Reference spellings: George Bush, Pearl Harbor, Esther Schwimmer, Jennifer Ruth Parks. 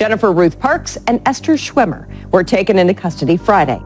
Jennifer Ruth Parks and Esther Schwimmer were taken into custody Friday.